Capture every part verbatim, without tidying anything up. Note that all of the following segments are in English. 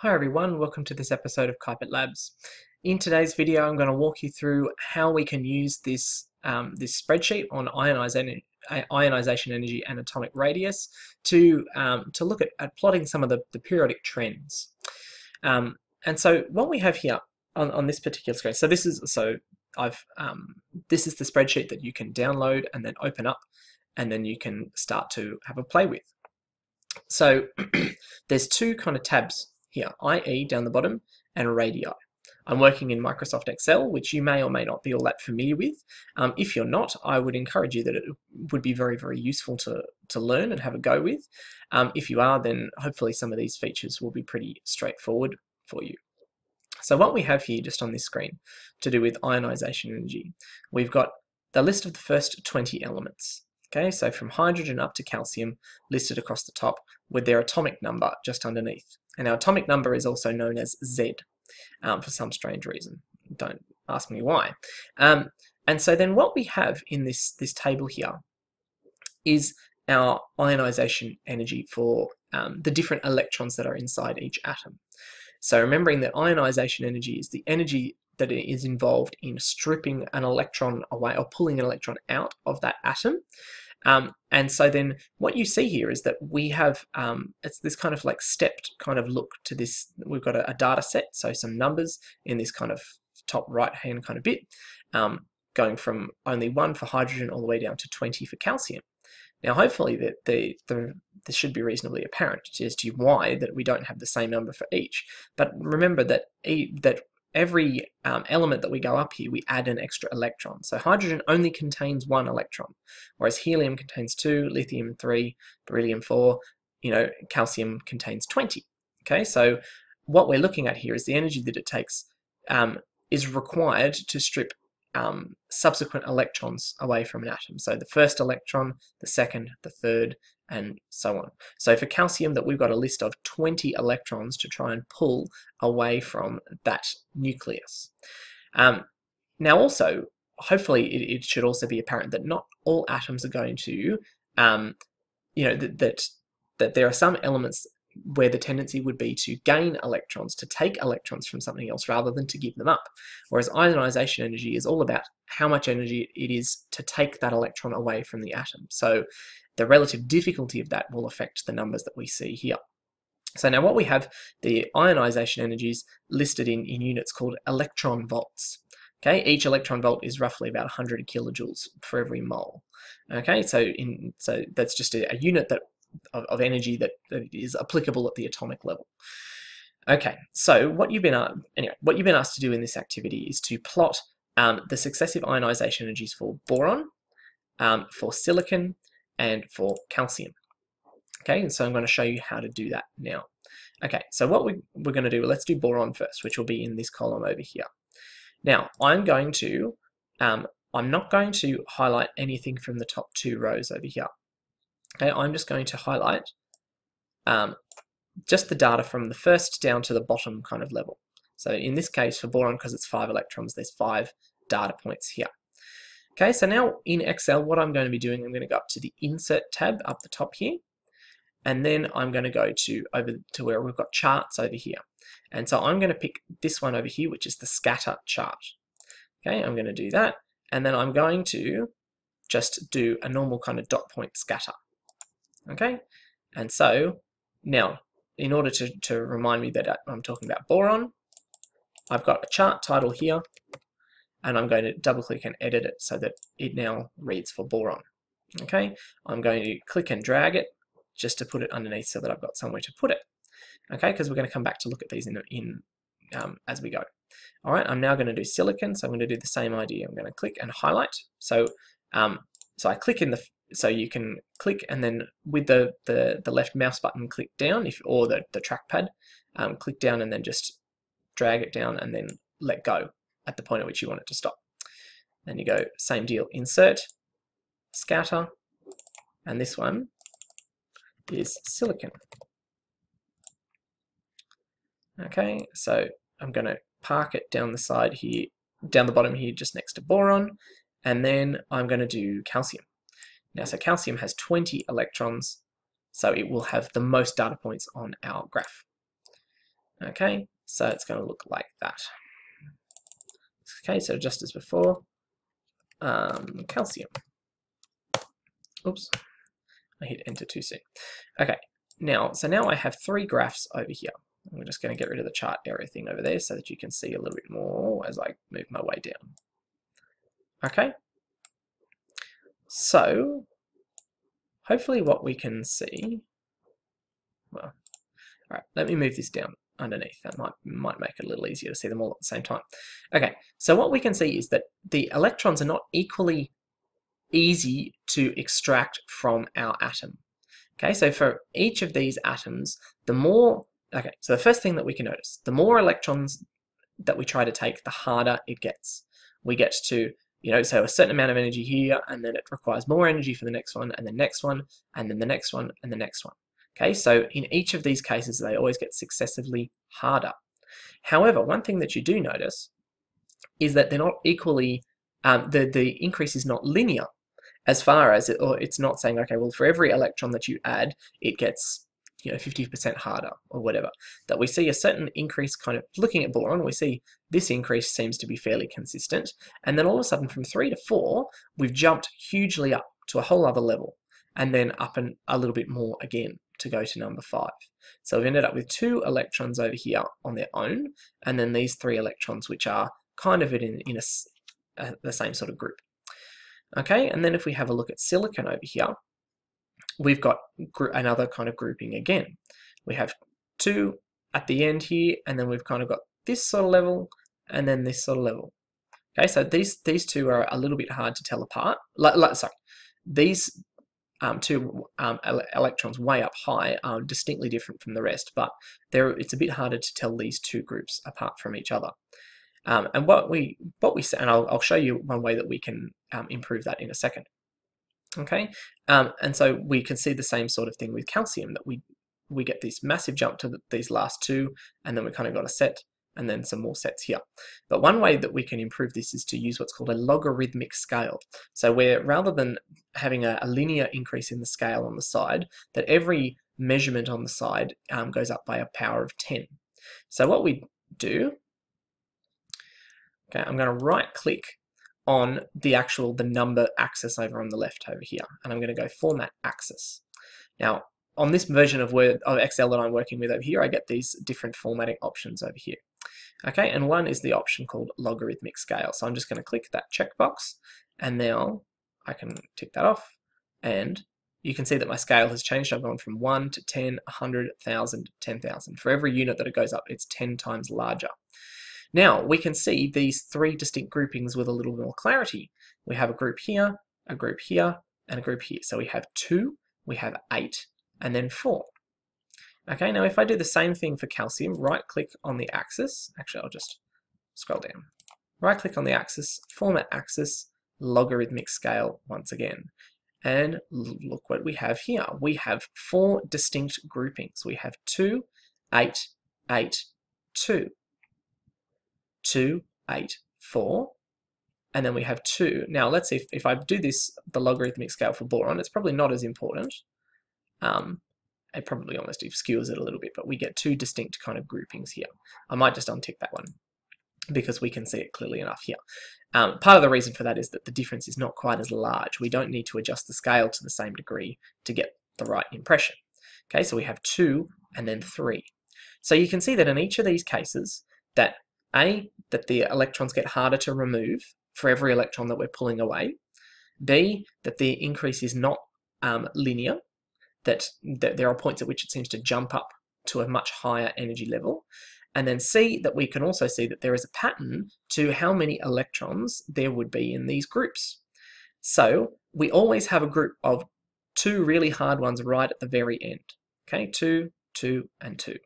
Hi everyone, welcome to this episode of Keipert Labs. In today's video I'm going to walk you through how we can use this, um, this spreadsheet on ionization, ionization energy and atomic radius to, um, to look at, at plotting some of the, the periodic trends. Um, and so what we have here on, on this particular screen, so this is, so I've, um, this is the spreadsheet that you can download and then open up and then you can start to have a play with. So there's two kind of tabs here, I E down the bottom and radii. I'm working in Microsoft Excel, which you may or may not be all that familiar with. Um, if you're not, I would encourage you that it would be very, very useful to, to learn and have a go with. Um, if you are, then hopefully some of these features will be pretty straightforward for you. So what we have here just on this screen to do with ionization energy, we've got the list of the first twenty elements. Okay, so from hydrogen up to calcium listed across the top with their atomic number just underneath. And our atomic number is also known as Z um, for some strange reason. Don't ask me why. Um, and so then what we have in this, this table here is our ionization energy for um, the different electrons that are inside each atom. So remembering that ionization energy is the energy that is involved in stripping an electron away or pulling an electron out of that atom. Um, and so then what you see here is that we have, um, it's this kind of like stepped kind of look to this. We've got a, a data set, so some numbers in this kind of top right hand kind of bit, um, going from only one for hydrogen all the way down to twenty for calcium. Now hopefully that the, the, this should be reasonably apparent as to why that we don't have the same number for each. But remember that, e, that every um, element that we go up here, we add an extra electron. So hydrogen only contains one electron, whereas helium contains two, lithium three, beryllium four, you know, calcium contains twenty. Okay, so what we're looking at here is the energy that it takes um, is required to strip um, subsequent electrons away from an atom. So the first electron, the second, the third, and so on. So for calcium, that we've got a list of twenty electrons to try and pull away from that nucleus. Um, now also, hopefully it, it should also be apparent that not all atoms are going to, um, you know, that, that that there are some elements where the tendency would be to gain electrons, to take electrons from something else rather than to give them up. Whereas ionization energy is all about how much energy it is to take that electron away from the atom. So the relative difficulty of that will affect the numbers that we see here. So now what we have, the ionization energies listed in, in units called electron volts. Okay, each electron volt is roughly about one hundred kilojoules for every mole. Okay, so in so that's just a, a unit that of, of energy that, that is applicable at the atomic level. Okay, so what you've been uh, anyway, what you've been asked to do in this activity is to plot um, the successive ionization energies for boron, um, for silicon, and for calcium. Okay, and so I'm going to show you how to do that now. Okay, so what we, we're going to do, let's do boron first, which will be in this column over here. Now, I'm going to, um, I'm not going to highlight anything from the top two rows over here. Okay, I'm just going to highlight um, just the data from the first down to the bottom kind of level. So in this case, for boron, because it's five electrons, there's five data points here. Okay, so now in Excel, what I'm going to be doing, I'm going to go up to the Insert tab up the top here, and then I'm going to go to over to where we've got charts over here. And so I'm going to pick this one over here, which is the scatter chart. Okay, I'm going to do that, and then I'm going to just do a normal kind of dot point scatter. Okay, and so now in order to, to remind me that I'm talking about boron, I've got a chart title here, and I'm going to double click and edit it so that it now reads for boron. Okay, I'm going to click and drag it just to put it underneath so that I've got somewhere to put it. Okay, because we're going to come back to look at these in, in um, as we go. All right, I'm now going to do silicon, so I'm going to do the same idea. I'm going to click and highlight. So, um, so I click in the so you can click and then with the the, the left mouse button click down if or the the trackpad, um, click down and then just drag it down and then let go at the point at which you want it to stop. Then you go, same deal, insert, scatter, and this one is silicon. Okay, so I'm going to park it down the side here, down the bottom here, just next to boron, and then I'm going to do calcium. Now, so calcium has twenty electrons, so it will have the most data points on our graph. Okay, so it's going to look like that. Okay, so just as before, um, calcium. Oops, I hit enter too soon. Okay, now, so now I have three graphs over here. I'm just going to get rid of the chart area thing over there so that you can see a little bit more as I move my way down. Okay, so hopefully what we can see, well, all right, let me move this down underneath. That might, might make it a little easier to see them all at the same time. Okay, so what we can see is that the electrons are not equally easy to extract from our atom. Okay, so for each of these atoms, the more, okay, so the first thing that we can notice, the more electrons that we try to take, the harder it gets. We get to, you know, so a certain amount of energy here, and then it requires more energy for the next one, and the next one, and then the next one, and the next one. Okay, so in each of these cases, they always get successively harder. However, one thing that you do notice is that they're not equally, um, the, the increase is not linear as far as, it, or it's not saying, okay, well, for every electron that you add, it gets, you know, fifty percent harder or whatever. That we see a certain increase kind of, looking at boron, we see this increase seems to be fairly consistent. And then all of a sudden from three to four, we've jumped hugely up to a whole other level, and then up and a little bit more again to go to number five. So we've ended up with two electrons over here on their own, and then these three electrons which are kind of in, in a, uh, the same sort of group. Okay, and then if we have a look at silicon over here, we've got gr- another kind of grouping again. We have two at the end here, and then we've kind of got this sort of level, and then this sort of level. Okay, so these, these two are a little bit hard to tell apart. Like, like, sorry, these Um, two um, ele electrons way up high are distinctly different from the rest, but they're, it's a bit harder to tell these two groups apart from each other. Um, and what we what we and I'll, I'll show you one way that we can um, improve that in a second. Okay, um, and so we can see the same sort of thing with calcium, that we we get this massive jump to the, these last two, and then we kind of got a set, and then some more sets here. But one way that we can improve this is to use what's called a logarithmic scale. So where rather than having a, a linear increase in the scale on the side, that every measurement on the side um, goes up by a power of ten. So what we do, okay, I'm going to right click on the actual, the number axis over on the left over here, and I'm going to go format axis. Now, on this version of Word, of Excel that I'm working with over here, I get these different formatting options over here. Okay, and one is the option called logarithmic scale. So I'm just going to click that checkbox, and now I can tick that off, and you can see that my scale has changed. I've gone from one to ten, one hundred, one thousand, ten thousand. For every unit that it goes up, it's ten times larger. Now we can see these three distinct groupings with a little more clarity. We have a group here, a group here, and a group here. So we have two, we have eight, and then four. Okay, now if I do the same thing for calcium, right click on the axis, actually I'll just scroll down, right click on the axis, format axis, logarithmic scale once again. And look what we have here. We have four distinct groupings. We have two, eight, eight, two, two, eight, four, and then we have two. Now let's see if, if I do this, the logarithmic scale for boron, it's probably not as important. Um, it probably almost obscures it a little bit, but we get two distinct kind of groupings here. I might just untick that one because we can see it clearly enough here. Um, part of the reason for that is that the difference is not quite as large. We don't need to adjust the scale to the same degree to get the right impression. Okay, so we have two and then three. So you can see that in each of these cases that A, that the electrons get harder to remove for every electron that we're pulling away. B, that the increase is not um, linear. That there are points at which it seems to jump up to a much higher energy level. And then C, that we can also see that there is a pattern to how many electrons there would be in these groups. So we always have a group of two really hard ones right at the very end. Okay, two, two, and two.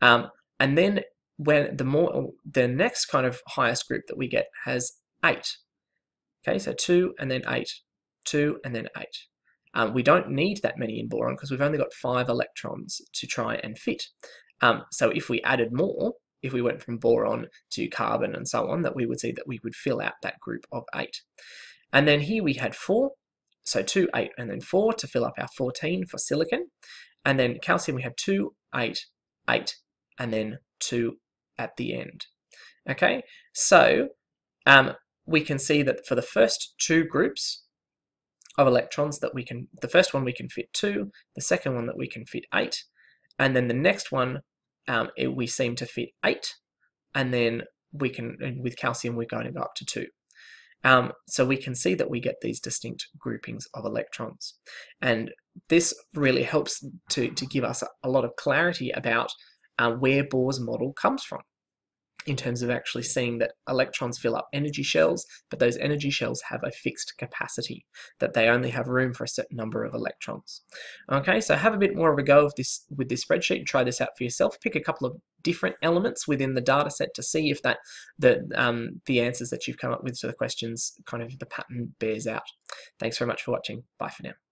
Um, and then when the more the next kind of highest group that we get has eight. Okay, so two and then eight, two and then eight. Um, we don't need that many in boron because we've only got five electrons to try and fit. Um, so if we added more, if we went from boron to carbon and so on, that we would see that we would fill out that group of eight. And then here we had four, so two, eight, and then four to fill up our fourteen for silicon. And then calcium we have two, eight, eight, and then two at the end. Okay, so um, we can see that for the first two groups of electrons that we can, the first one we can fit two, the second one that we can fit eight, and then the next one um, it, we seem to fit eight, and then we can, and with calcium we're going to go up to two. Um, so we can see that we get these distinct groupings of electrons, and this really helps to, to give us a, a lot of clarity about uh, where Bohr's model comes from, in terms of actually seeing that electrons fill up energy shells, but those energy shells have a fixed capacity, that they only have room for a certain number of electrons. Okay, so have a bit more of a go of this with this spreadsheet, try this out for yourself, pick a couple of different elements within the data set to see if that the, um, the answers that you've come up with to the questions, kind of the pattern bears out. Thanks very much for watching. Bye for now.